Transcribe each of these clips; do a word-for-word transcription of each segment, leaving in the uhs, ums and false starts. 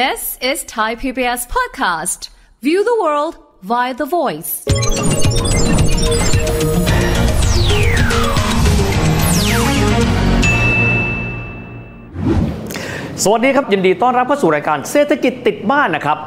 This is Thai พี บี เอส Podcast. View the world via the voice. สวัสดีครับยินดีต้อนรับเข้าสู่รายการเศรษฐกิจติดบ้านนะครับ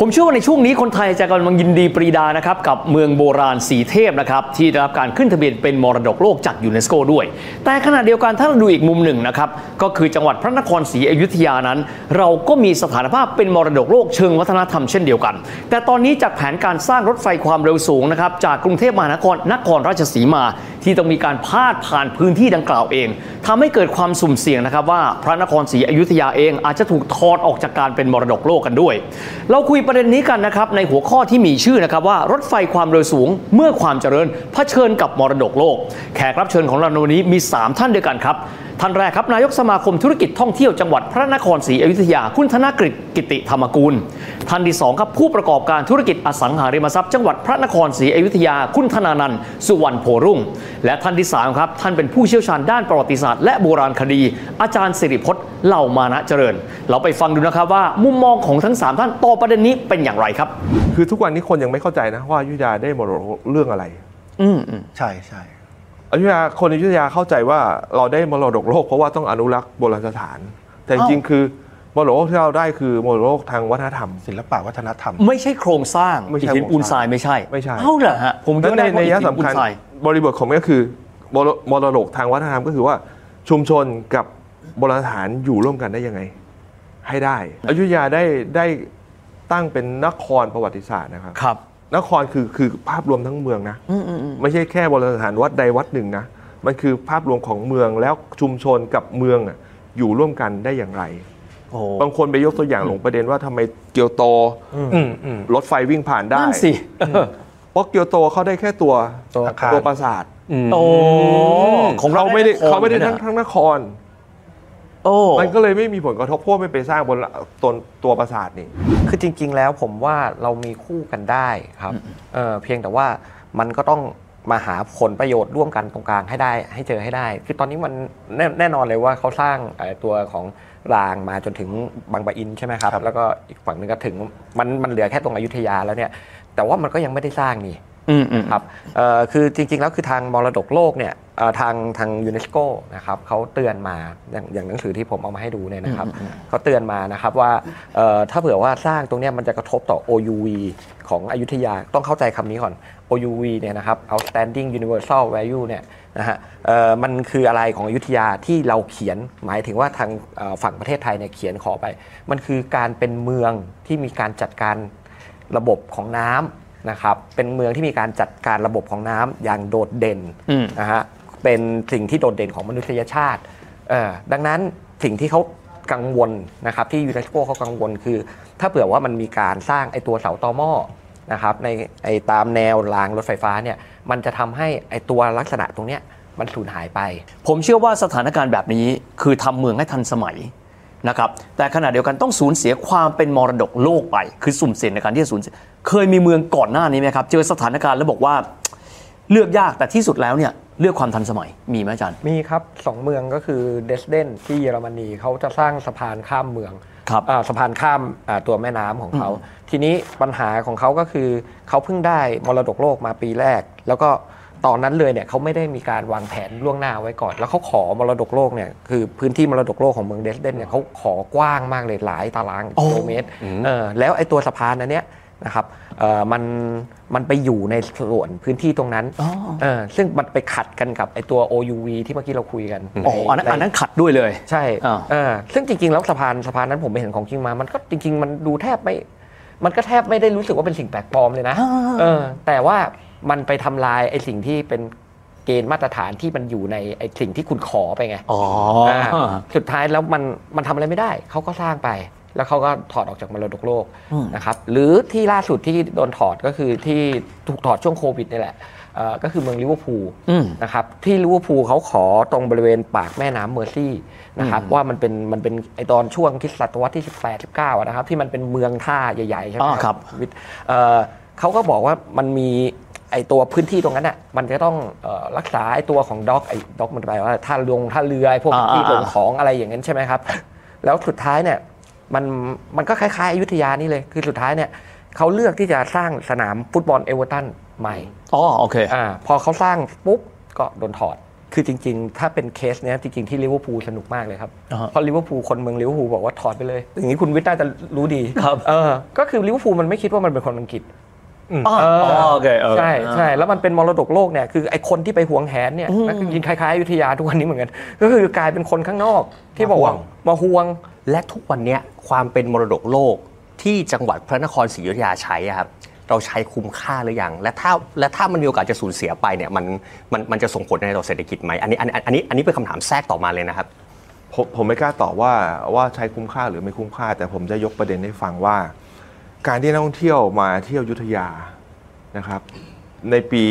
ผมเชื่อว่าในช่วงนี้คนไทยจะกำลังยินดีปรีดานะครับกับเมืองโบราณสีเทพนะครับที่ได้รับการขึ้นทะเบียนเป็นมรดกโลกจากยูเนสโกด้วยแต่ขณะเดียวกันถ้าเราดูอีกมุมหนึ่งนะครับก็คือจังหวัดพระนครศรีอยุธยานั้นเราก็มีสถานภาพเป็นมรดกโลกเชิงวัฒนธรรมเช่นเดียวกันแต่ตอนนี้จากแผนการสร้างรถไฟความเร็วสูงนะครับจากกรุงเทพมหานครนครราชสีมาที่ต้องมีการพาดผ่านพื้นที่ดังกล่าวเองทำให้เกิดความสุ่มเสี่ยงนะครับว่าพระนครศรีอยุธยาเองอาจจะถูกถอดออกจากการเป็นมรดกโลกกันด้วยเราคุยประเด็นนี้กันนะครับในหัวข้อที่มีชื่อนะครับว่ารถไฟความเร็วสูงเมื่อความเจริญเผชิญกับมรดกโลกแขกรับเชิญของเราในวันนี้มีสามท่านด้วยกันครับท่านแรกครับนายกสมาคมธุรกิจท่องเที่ยวจังหวัดพระนครศรีอยุธยาคุณธนกฤษ กิติธรรมกูลท่านที่สองครับผู้ประกอบการธุรกิจอสังหาริมทรัพย์จังหวัดพระนครศรีอยุธยาคุณธนานันท์สุวรรณโพรุ่งและท่านที่สามครับท่านเป็นผู้เชี่ยวชาญด้านประวัติศาสตร์และโบราณคดีอาจารย์สิริพจน์เหล่ามานะเจริญเราไปฟังดูนะครับว่ามุมมองของทั้งสามท่านต่อประเด็นนี้เป็นอย่างไรครับคือทุกวันนี้คนยังไม่เข้าใจนะว่าอยุธยาได้มรดกเรื่องอะไรอืมใช่ใช่อยุธยาคนอยุธยาเข้าใจว่าเราได้มรดกโลกเพราะว่าต้องอนุรักษ์โบราณสถานแต่จริงๆคือมรดกโลกที่เราได้คือมรดกโลกทางวัฒนธรรมศิลปะวัฒนธรรมไม่ใช่โครงสร้างไม่ใช่หินปูนทรายไม่ใช่ไม่ใช่เท่าไหร่ฮะผมก็ได้ในระยะสำคัญบริบทของมันก็คือมรดกทางวัฒนธรรมก็คือว่าชุมชนกับโบราณสถานอยู่ร่วมกันได้ยังไงให้ได้อยุธยาได้ได้ตั้งเป็นนครประวัติศาสตร์นะครับนครคือคือภาพรวมทั้งเมืองนะไม่ใช่แค่โบราณสถานวัดใดวัดหนึ่งนะมันคือภาพรวมของเมืองแล้วชุมชนกับเมืองอยู่ร่วมกันได้อย่างไรบางคนไปยกตัวอย่างหลงประเด็นว่าทำไมเกียวโตรถไฟวิ่งผ่านได้นั่นสิเพราะเกียวโตเขาได้แค่ตัวตัวปราสาทของเราไม่ได้เขาไม่ได้ทั้งทั้งนครมันก็เลยไม่มีผลกระทบเพราะไม่ไปสร้างบนตัวตัวปราสาทนี่คือจริงๆแล้วผมว่าเรามีคู่กันได้ครับเออเพียงแต่ว่ามันก็ต้องมาหาผลประโยชน์ร่วมกันตรงกลางให้ได้ให้เจอให้ได้คือตอนนี้มันแน่แน่นอนเลยว่าเขาสร้างตัวของรางมาจนถึงบางปะอินใช่ไหมครับแล้วก็อีกฝั่งหนึ่งก็ถึงมันมันเหลือแค่ตรงอยุธยาแล้วเนี่ยแต่ว่ามันก็ยังไม่ได้สร้างนี่ครับคือจริงๆแล้วคือทางมรดกโลกเนี่ยทางทางยูเนสโกนะครับเขาเตือนมาอย่างอย่างหนังสือที่ผมเอามาให้ดูเนี่ยนะครับเขาเตือนมานะครับว่าถ้าเผื่อว่าสร้างตรงนี้มันจะกระทบต่อ โอ ยู วี ของอยุธยาต้องเข้าใจคำนี้ก่อน โอ ยู วี เนี่ยนะครับ Outstanding Universal Value เนี่ยนะฮะมันคืออะไรของอยุธยาที่เราเขียนหมายถึงว่าทางฝั่งประเทศไทยเนี่ยเขียนขอไปมันคือการเป็นเมืองที่มีการจัดการระบบของน้ำนะครับเป็นเมืองที่มีการจัดการระบบของน้ำอย่างโดดเด่นนะฮะเป็นสิ่งที่โดดเด่นของมนุษยชาติดังนั้นสิ่งที่เขากังวลนะครับที่ยูเนสโกเขากังวลคือถ้าเผื่อว่ามันมีการสร้างไอ้ตัวเสาตอหม้อนะครับในไอ้ตามแนวรางรถไฟฟ้าเนี่ยมันจะทำให้ไอ้ตัวลักษณะตรงเนี้ยมันสูญหายไปผมเชื่อว่าสถานการณ์แบบนี้คือทำเมืองให้ทันสมัยนะครับแต่ขณะเดียวกันต้องสูญเสียความเป็นมรดกโลกไปคือสุ่มเสี่ยงในการที่จะสูญเสียเคยมีเมืองก่อนหน้านี้ไหมครับเจอสถานการณ์แล้วบอกว่าเลือกยากแต่ที่สุดแล้วเนี่ยเลือกความทันสมัยมีไหมอาจารย์มีครับสองเมืองก็คือเดสเดนที่เยอรมนีเขาจะสร้างสะพานข้ามเมืองครับสะพานข้ามตัวแม่น้ำของเขาทีนี้ปัญหาของเขาก็คือเขาเพิ่งได้มรดกโลกมาปีแรกแล้วก็ตอนนั้นเลยเนี่ยเขาไม่ได้มีการวางแผนล่วงหน้าไว้ก่อนแล้วเขาขอมรดกโลกเนี่ยคือพื้นที่มรดกโลกของเมืองเดสเดนเนี่ยเขาขอกว้างมากเลยหลายตารางกิโลเมตรแล้วไอ้ตัวสะพานอันเนี้ยนะครับมันมันไปอยู่ในส่วนพื้นที่ตรงนั้นซึ่งมันไปขัดกันกับไอ้ตัว โอ ยู วี ที่เมื่อกี้เราคุยกันอ๋ออันนั้นขัดด้วยเลยใช่ซึ่งจริงๆแล้วสะพานสะพานนั้นผมไปเห็นของจริงมามันก็จริงๆมันดูแทบไม่มันก็แทบไม่ได้รู้สึกว่าเป็นสิ่งแปลกปลอมเลยนะแต่ว่ามันไปทำลายไอ้สิ่งที่เป็นเกณฑ์มาตรฐานที่มันอยู่ในไอ้สิ่งที่คุณขอไปไงอ๋อสุดท้ายแล้วมันมันทำอะไรไม่ได้เขาก็สร้างไปแล้วเขาก็ถอดออกจากมรดกโลกนะครับหรือที่ล่าสุดที่โดนถอดก็คือที่ถูกถอดช่วงโควิดนี่แหละก็คือเมืองลิเวอร์พูลนะครับที่ลิเวอร์พูลเขาขอตรงบริเวณปากแม่น้ำเมอร์ซี่นะครับว่ามันเป็นมันเป็นไอตอนช่วงที่ศตวรรษที่สิบแปด สิบเก้านะครับที่มันเป็นเมืองท่าใหญ่ๆใช่ไหมครับเขาก็บอกว่ามันมีไอตัวพื้นที่ตรงนั้นน่ะมันจะต้องรักษาไอตัวของด็อกไอด็อกมันไปว่าท่าลงท่าเรือพวกที่ลงของอะไรอย่างนั้นใช่ไหมครับแล้วสุดท้ายเนี่ย มันมันก็คล้ายๆอยุธยานี่เลยคือสุดท้ายเนี่ยเขาเลือกที่จะสร้างสนามฟุตบอลเอเวอร์ตันใหม่อ๋อโอเคอ่าพอเขาสร้างปุ๊บก็โดนถอดคือจริงๆถ้าเป็นเคสเนี้ยจริงๆที่ลิเวอร์พูลสนุกมากเลยครับเพราะลิเวอร์พูลคนเมืองลิเวอร์พูลบอกว่าถอดไปเลยอย่างนี้คุณวิทย์น่าจะรู้ดีครับเออก็คือลิเวอร์พูลมันไม่คิดว่ามันเป็นคนอังกฤษอ๋อโอเคใช่ใช่แล้วมันเป็นมรดกโลกเนี่ยคือไอ้คนที่ไปหวงแหนเนี่ยนั่นคือคล้ายๆอยุธยาทุกวันนี้เหมือนกันก็คือกลายเป็นคนข้างนอกที่บอกว่ามาหวงและทุกวันเนี้ยความเป็นมรดกโลกที่จังหวัดพระนครศรีอยุธยาใช้ครับเราใช้คุ้มค่าหรือยังและถ้าและถ้ามันมีโอกาสจะสูญเสียไปเนี่ยมันมันมันจะส่งผลในต่อเศรษฐกิจไหมอันนี้อันนี้อันนี้เป็นคำถามแทรกต่อมาเลยนะครับผมผมไม่กล้าตอบว่าว่าใช้คุ้มค่าหรือไม่คุ้มค่าแต่ผมจะยกประเด็นให้ฟังว่าการที่นักท่องเที่ยวมาเที่ยวอยุธยานะครับในปี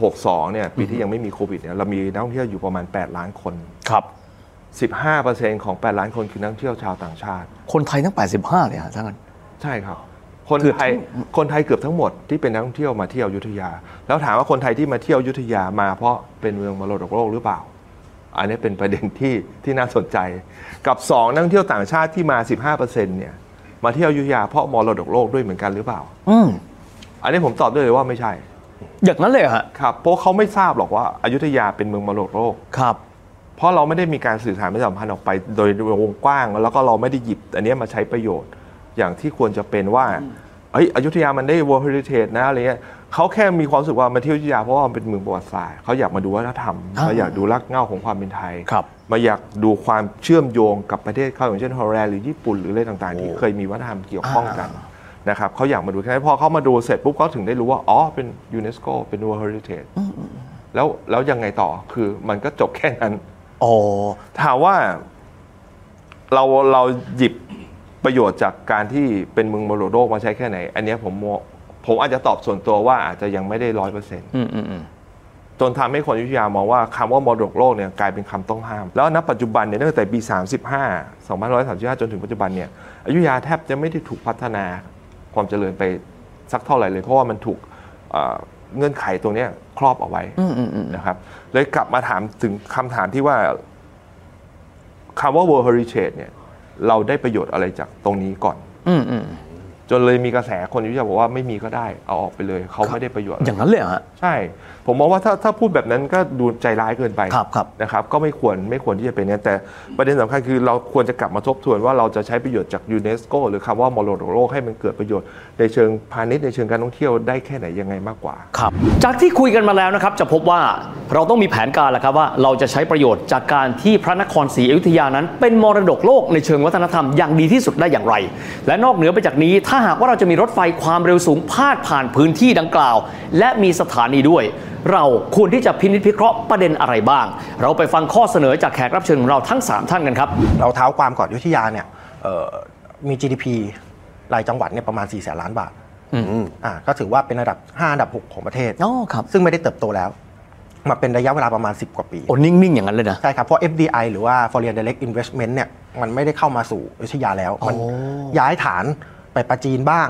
หกสิบสองเนี่ยปีที่ยังไม่มีโควิดเนี่ยเรามีนักท่องเที่ยวอยู่ประมาณแปดล้านคนครับสิบห้าเปอร์เซ็นต์ ของแปดล้านคนคือนักท่องเที่ยวชาวต่างชาติคนไทยทั้งแปดสิบห้าเลยฮะท่านใช่ครับคนไทยคนไทยเกือบทั้งหมดที่เป็นนักท่องเที่ยวมาเที่ยวอยุธยาแล้วถามว่าคนไทยที่มาเที่ยวอยุธยามาเพราะเป็นเมืองมรดกโลกหรือเปล่าอันนี้เป็นประเด็นที่ที่น่าสนใจกับสองนักท่องเที่ยวต่างชาติที่มา สิบห้าเปอร์เซ็นต์ เนี่ยมาเที่ยวอยุธยาเพราะมรดกโลกด้วยเหมือนกันหรือเปล่าอืมอันนี้ผมตอบได้เลยว่าไม่ใช่อย่างนั้นเลยฮะครับเพราะเขาไม่ทราบหรอกว่าอยุธยาเป็นเมืองมรดกโลกครับเพราะเราไม่ได้มีการสื่อสารประชาสัมพันธ์ออกไปโดยวงกว้างแล้วก็เราไม่ได้หยิบอันนี้มาใช้ประโยชน์อย่างที่ควรจะเป็นว่าเอ้ยอยุธยามันได้ World Heritage นะอะไรเงี้ยเขาแค่มีความรู้สึกว่ามาเที่ยวอยุธยาเพราะว่ามันเป็นเมืองประวัติศาสตร์เขาอยากมาดูวัฒนธรรมเขาอยากดูรากเหง้าของความเป็นไทยมาอยากดูความเชื่อมโยงกับประเทศเขาอย่างเช่นฮอลแลนด์หรือญี่ปุ่นหรืออะไรต่างๆที่เคยมีวัฒนธรรมเกี่ยวข้องกันนะครับเขาอยากมาดูแค่นั้นพอเขามาดูเสร็จปุ๊บเขาถึงได้รู้ว่าอ๋อเป็นยูเนสโกเป็น World Heritage แล้วแล้วยังไงต่อคือมันก็จบแค่นั้นอ๋อถามว่าเราเราหยิบประโยชน์จากการที่เป็นเมืองมรดกโลกมาใช้แค่ไหนอันนี้ผมผมอาจจะตอบส่วนตัวว่าอาจจะยังไม่ได้ร้อยเปอร์เซ็นต์จนทำให้คนอยุธยามองว่าคำว่ามรดกโลกเนี่ยกลายเป็นคำต้องห้ามแล้วณปัจจุบันเนี่ยตั้งแต่ปีสามสิบห้า สองพันห้าร้อยสามสิบห้าจนถึงปัจจุบันเนี่ยอยุธยาแทบจะไม่ได้ถูกพัฒนาความเจริญไปสักเท่าไหร่เลยเพราะว่ามันถูกเงื่อนไขตรงนี้ครอบเอาไว้นะครับเลยกลับมาถามถึงคำถามที่ว่าคำว่า World Heritage เนี่ยเราได้ประโยชน์อะไรจากตรงนี้ก่อนอืมจนเลยมีกระแสคนวิจารณ์บอกว่าไม่มีก็ได้เอาออกไปเลยเขาไม่ได้ประโยชน์อย่างนั้นเลยฮะใช่ผมมองว่าถ้าถ้าพูดแบบนั้นก็ดูใจร้ายเกินไปนะครับก็ไม่ควรไม่ควรที่จะเป็นเนี่ยแต่ประเด็นสำคัญคือเราควรจะกลับมาทบทวนว่าเราจะใช้ประโยชน์จากยูเนสโกหรือคำว่ามรดกโลกให้มันเกิดประโยชน์ในเชิงพาณิชย์ในเชิงการท่องเที่ยวได้แค่ไหนยังไงมากกว่าครับจากที่คุยกันมาแล้วนะครับจะพบว่าเราต้องมีแผนการแหละครับว่าเราจะใช้ประโยชน์จากการที่พระนครศรีอยุธยานั้นเป็นมรดกโลกในเชิงวัฒนธรรมอย่างดีที่สุดได้อย่างไรและนอกเหนือไปจากนี้ถ้าหากว่าเราจะมีรถไฟความเร็วสูงพาดผ่านพื้นที่ดังกล่าวและมีสถานีด้วยเราควรที่จะพินิจพิเคราะห์ประเด็นอะไรบ้างเราไปฟังข้อเสนอจากแขกรับเชิญของเราทั้งสามท่านกันครับเราเท้าความก่อนอยุธยาเนี่ยมี จี ดี พี รายจังหวัดเนี่ยประมาณสี่แสนล้านบาทอ่าก็ถือว่าเป็นระดับห้าอันดับหกของประเทศอ๋อครับซึ่งไม่ได้เติบโตแล้วมาเป็นระยะเวลาประมาณสิบกว่าปีโอ้นิ่งๆอย่างนั้นเลยนะใช่ครับเพราะ เอฟ ดี ไอ หรือว่า Foreign Direct Investment เนี่ยมันไม่ได้เข้ามาสู่อยุธยาแล้วมันย้ายฐานไปปาจีนบ้าง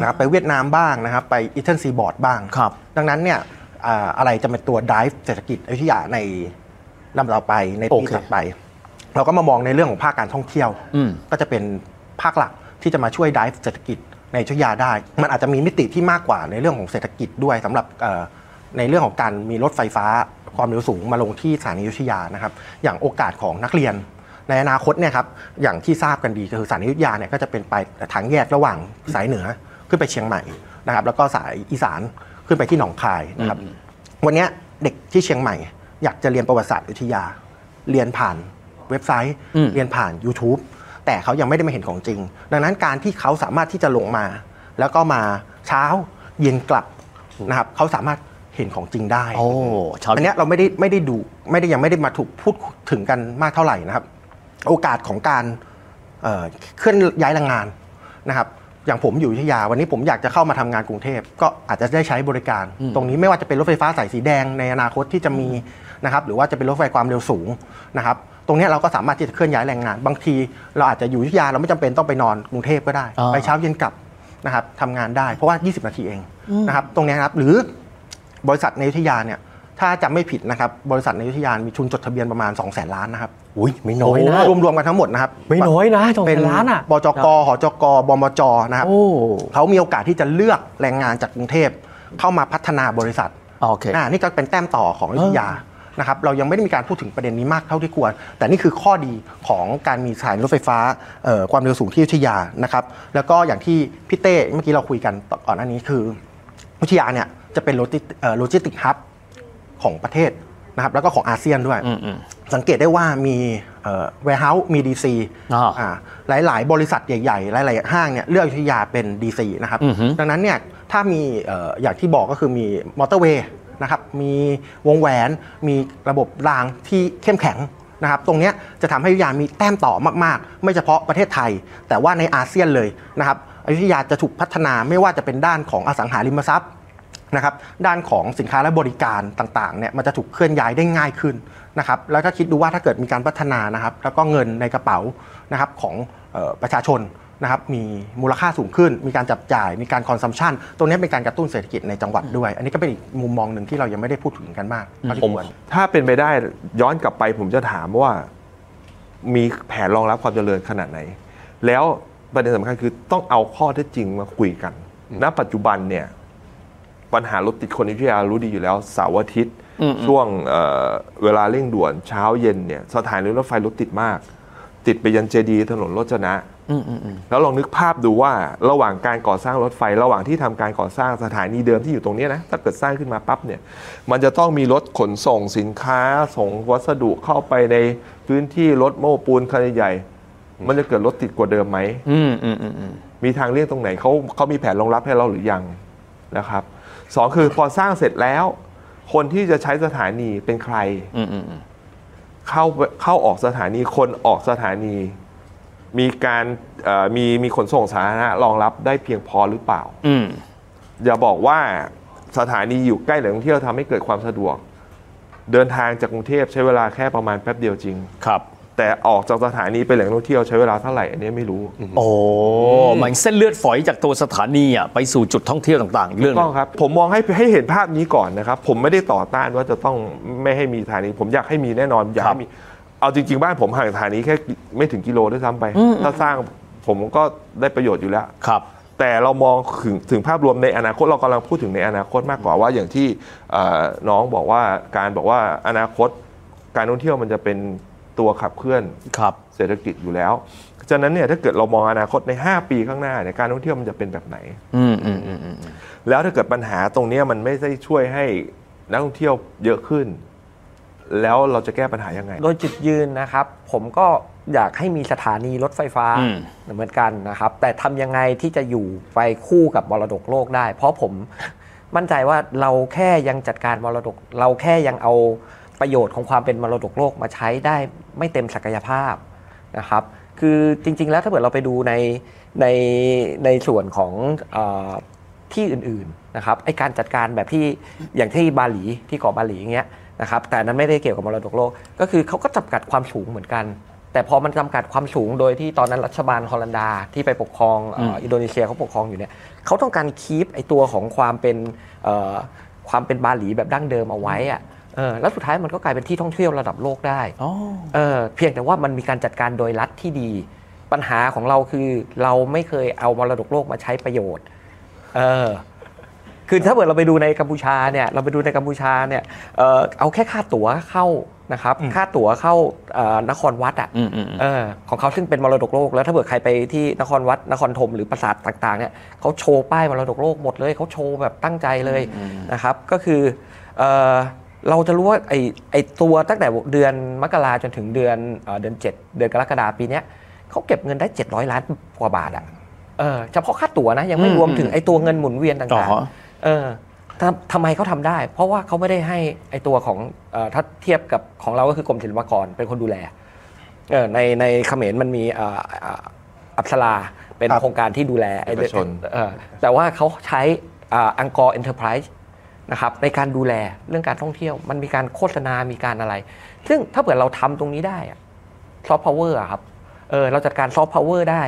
นะครับไปเวียดนามบ้างนะครับไปอีสเทิร์นซีบอร์ดบ้างดังนั้นเนี่ยอะไรจะเป็นตัวไดฟ์เศรษฐกิจอยุธยาในลำต่อไปในปีถัดไปเราก็มามองในเรื่องของภาคการท่องเที่ยวก็จะเป็นภาคหลักที่จะมาช่วยไดฟ์เศรษฐกิจในอยุธยาได้มันอาจจะมีมิติที่มากกว่าในเรื่องของเศรษฐกิจด้วยสำหรับในเรื่องของการมีรถไฟฟ้าความเร็วสูงมาลงที่สถานีอยุธยานะครับอย่างโอกาสของนักเรียนในอนาคตเนี่ยครับอย่างที่ทราบกันดีก็คือสถานีอยุธยาเนี่ยก็จะเป็นไปทางแยกระหว่างสายเหนือขึ้นไปเชียงใหม่นะครับแล้วก็สายอีสานขึ้นไปที่หนองคายนะครับวันนี้เด็กที่เชียงใหม่อยากจะเรียนประวัติศาสตร์อยุธยาเรียนผ่านเว็บไซต์เรียนผ่าน YouTube แต่เขายังไม่ได้มาเห็นของจริงดังนั้นการที่เขาสามารถที่จะลงมาแล้วก็มาเช้าเย็นกลับนะครับเขาสามารถเห็นของจริงได้อันนี้เราไม่ได้ไม่ได้ดูไม่ได้ยังไม่ได้มาถูกพูดถึงกันมากเท่าไหร่นะครับโอกาสของการเคลื่อนย้ายแรงงานนะครับอย่างผมอยู่อยุธยาวันนี้ผมอยากจะเข้ามาทำงานกรุงเทพก็อาจจะได้ใช้บริการตรงนี้ไม่ว่าจะเป็นรถไฟฟ้าสายสีแดงในอนาคตที่จะมีนะครับหรือว่าจะเป็นรถไฟความเร็วสูงนะครับตรงนี้เราก็สามารถที่จะเคลื่อนย้ายแรงงานบางทีเราอาจจะอยู่อยุธยาเราไม่จำเป็นต้องไปนอนกรุงเทพก็ได้ไปเช้าเย็นกลับนะครับทำงานได้เพราะว่ายี่สิบนาทีเองนะครับตรงนี้ครับหรือบริษัทในอยุธยาเนี่ยถ้าจำไม่ผิดนะครับบริษัทในอยุธยามีทุนจดทะเบียนประมาณสองแสนล้านนะครับ อุ้ยไม่น้อยนะรวมๆกันทั้งหมดนะครับไม่น้อยนะเป็นล้านอ่ะบจกหจกบมจนะครับเขามีโอกาสที่จะเลือกแรงงานจากกรุงเทพเข้ามาพัฒนาบริษัทนี่ก็เป็นแต้มต่อของอยุธยานะครับเรายังไม่ได้มีการพูดถึงประเด็นนี้มากเท่าที่ควรแต่นี่คือข้อดีของการมีสายรถไฟฟ้าความเร็วสูงที่อยุธยานะครับแล้วก็อย่างที่พี่เต้เมื่อกี้เราคุยกันก่อนหน้านี้คืออยุธยาเนี่ยจะเป็นโลจิสติกส์ฮับของประเทศนะครับแล้วก็ของอาเซียนด้วยสังเกตได้ว่ามีแวร์เฮาส์มีดีซีหลายๆบริษัทใหญ่ๆหลายๆห้างเนี่ยเลือกอยุธยาเป็นดีซีนะครับดังนั้นเนี่ยถ้ามีอย่างที่บอกก็คือมีมอเตอร์เวย์นะครับมีวงแหวนมีระบบรางที่เข้มแข็งนะครับตรงนี้จะทำให้อยุธยามีแต้มต่อมากๆไม่เฉพาะประเทศไทยแต่ว่าในอาเซียนเลยนะครับอยุธยาจะถูกพัฒนาไม่ว่าจะเป็นด้านของอสังหาริมทรัพย์นะครับด้านของสินค้าและบริการต่างๆเนี่ยมันจะถูกเคลื่อนย้ายได้ง่ายขึ้นนะครับแล้วก็คิดดูว่าถ้าเกิดมีการพัฒนานะครับแล้วก็เงินในกระเป๋านะครับของประชาชนนะครับมีมูลค่าสูงขึ้นมีการจับจ่ายมีการคอนซัมชันตรงนี้เป็นการกระตุ้นเศรษฐกิจในจังหวัดด้วยอันนี้ก็เป็นอีกมุมมองหนึ่งที่เรายังไม่ได้พูดถึงกันมากถ้าเป็นไปได้ย้อนกลับไปผมจะถามว่ามีแผนรองรับความเจริญขนาดไหนแล้วประเด็นสำคัญคือต้องเอาข้อเท็จจริงมาคุยกันณปัจจุบันเนี่ยปัญหารถติดคนอยุธยารู้ดีอยู่แล้วเสาร์อาทิตย์ช่วง เ, เวลาเร่งด่วนเช้าเย็นเนี่ยสถานีรถไฟรถติดมากติดไปยันเจดีถนนโรจนะแล้วลองนึกภาพดูว่าระหว่างการก่อสร้างรถไฟระหว่างที่ทำการก่อสร้างสถานีเดิมที่อยู่ตรงนี้นะถ้าเกิดสร้างขึ้นมาปั๊บเนี่ยมันจะต้องมีรถขนส่งสินค้าส่งวัสดุเข้าไปในพื้นที่รถโม้ปูนขนาดใหญ่มันจะเกิดรถติดกว่าเดิมไหมมีทางเลี่ยงตรงไหนเขาเขามีแผนรองรับให้เราหรือยังนะครับสองคือพอสร้างเสร็จแล้วคนที่จะใช้สถานีเป็นใครเข้าเข้าออกสถานีคนออกสถานีมีการมีมีขนส่งสาธารณะรองรับได้เพียงพอหรือเปล่าอย่าบอกว่าสถานีอยู่ใกล้แหล่งท่องเที่ยวทำให้เกิดความสะดวกเดินทางจากกรุงเทพใช้เวลาแค่ประมาณแป๊บเดียวจริงครับแต่ออกจากสถานีไปแหล่งท่องเที่ยวใช้เวลาเท่าไหร่อันนี้ไม่รู้โอ้เหมือนเส้นเลือดฝอยจากตัวสถานีอ่ะไปสู่จุดท่องเที่ยวต่างๆเรื่องต้องครับผมมองให้ให้เห็นภาพนี้ก่อนนะครับผมไม่ได้ต่อต้านว่าจะต้องไม่ให้มีสถานีผมอยากให้มีแน่นอนอยากมีเอาจริงๆบ้านผมห่างสถานีแค่ไม่ถึงกิโลด้วยซ้ำไปถ้าสร้างผมก็ได้ประโยชน์อยู่แล้วครับแต่เรามองถึงถึงภาพรวมในอนาคตเรากำลังพูดถึงในอนาคตมากกว่าว่าอย่างที่น้องบอกว่าการบอกว่าอนาคตการท่องเที่ยวมันจะเป็นตัวขับเคลื่อนเศรษฐกิจอยู่แล้วฉะนั้นเนี่ยถ้าเกิดเรามองอนาคตในห้าปีข้างหน้าเนี่ยการท่องเที่ยวมันจะเป็นแบบไหนแล้วถ้าเกิดปัญหาตรงนี้มันไม่ได้ช่วยให้นักท่องเที่ยวเยอะขึ้นแล้วเราจะแก้ปัญหายังไงโดยจุดยืนนะครับผมก็อยากให้มีสถานีรถไฟฟ้าเหมือนกันนะครับแต่ทำยังไงที่จะอยู่ไปคู่กับมรดกโลกได้เพราะผมมั่นใจว่าเราแค่ยังจัดการมรดกเราแค่ยังเอาประโยชน์ของความเป็นมรดกโลกมาใช้ได้ไม่เต็มศักยภาพนะครับคือจริงๆแล้วถ้าเกิดเราไปดูในในในส่วนของเอ่อที่อื่นๆนะครับไอ้การจัดการแบบที่อย่างที่บาหลีที่เกาะบาหลีอย่างเงี้ยนะครับแต่นั้นไม่ได้เกี่ยวกับมรดกโลกก็คือเขาก็จำกัดความสูงเหมือนกันแต่พอมันจำกัดความสูงโดยที่ตอนนั้นรัฐบาลฮอลันดาที่ไปปกครอง อ, อินโดนีเซียเขาปกครองอยู่เนี่ยเขาต้องการคีปไอ้ตัวของความเป็นความเป็นบาหลีแบบดั้งเดิมเอาไว้อะแล้วสุดท้ายมันก็กลายเป็นที่ท่องเที่ยวระดับโลกได้ oh. เ, เพียงแต่ว่ามันมีการจัดการโดยรัฐที่ดีปัญหาของเราคือเราไม่เคยเอามรดกโลกมาใช้ประโยชน์คือถ้าเกิดเราไปดูในกัมพูชาเนี่ยเราไปดูในกัมพูชาเนี่ยเออเอาแค่ค่าตั๋วเข้านะครับค่าตั๋วเข้านครวัดอ่ะของเขาซึ่งเป็นมรดกโลกแล้วถ้าเกิดใครไปที่นครวัดนครธมหรือปราสาทต่างๆเนี่ยเขาโชว์ป้ายมรดกโลกหมดเลยเขาโชว์แบบตั้งใจเลยนะครับก็คือเราจะรู้ว่าไอไอตัวตั้งแต่เดือนมกราจนถึงเดือนเดือนเจ็ดเดือนกรกฎาปีนี้เขาเก็บเงินได้เจ็ดร้อยล้านกว่าบาทอ่ะเฉพาะค่าตั๋วนะยังไม่รวมถึงไอตัวเงินหมุนเวียนต่างๆเออทำไมเขาทำได้เพราะว่าเขาไม่ได้ให้ไอตัวของถ้าเทียบกับของเราก็คือกรมศิลปากรเป็นคนดูแลในในเขมรมันมีอัปสราเป็นโครงการที่ดูแลเอกชนแต่ว่าเขาใช้อังกอร์เอ็นเตอร์ไพรส์นะครับในการดูแลเรื่องการท่องเที่ยวมันมีการโฆษณามีการอะไรซึ่งถ้าเกิดเราทำตรงนี้ได้ซอฟต์พาวเวอร์ครับเออเราจัดการซอฟต์พาวเวอร์ได้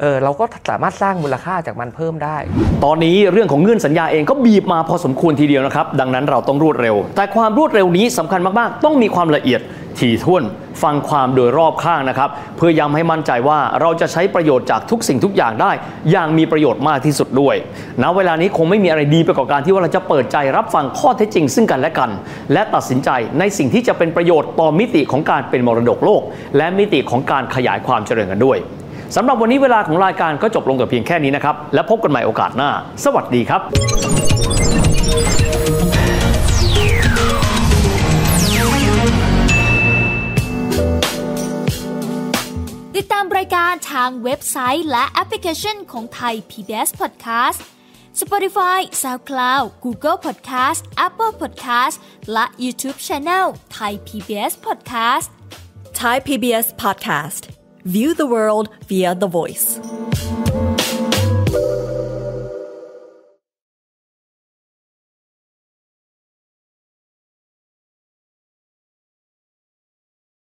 เออเราก็สามารถสร้างมูลค่าจากมันเพิ่มได้ตอนนี้เรื่องของเงื่อนสัญญาเองก็บีบมาพอสมควรทีเดียวนะครับดังนั้นเราต้องรวดเร็วแต่ความรวดเร็วนี้สำคัญมากๆต้องมีความละเอียดถี่ถ้วนฟังความโดยรอบข้างนะครับเพื่อย้ำให้มั่นใจว่าเราจะใช้ประโยชน์จากทุกสิ่งทุกอย่างได้อย่างมีประโยชน์มากที่สุดด้วยณเวลานี้คงไม่มีอะไรดีไปกว่าการที่ว่าเราจะเปิดใจรับฟังข้อเท็จจริงซึ่งกันและกันและตัดสินใจในสิ่งที่จะเป็นประโยชน์ต่อมิติของการเป็นมรดกโลกและมิติของการขยายความเจริญกันด้วยสำหรับวันนี้เวลาของรายการก็จบลงแต่เพียงแค่นี้นะครับและพบกันใหม่โอกาสหน้าสวัสดีครับติดตามรายการทางเว็บไซต์และแอปพลิเคชันของ Thai พี บี เอส Podcast Spotify SoundCloud Google Podcast Apple Podcast และ YouTube Channel Thai พี บี เอส Podcast Thai พี บี เอS Podcast View the world via the voice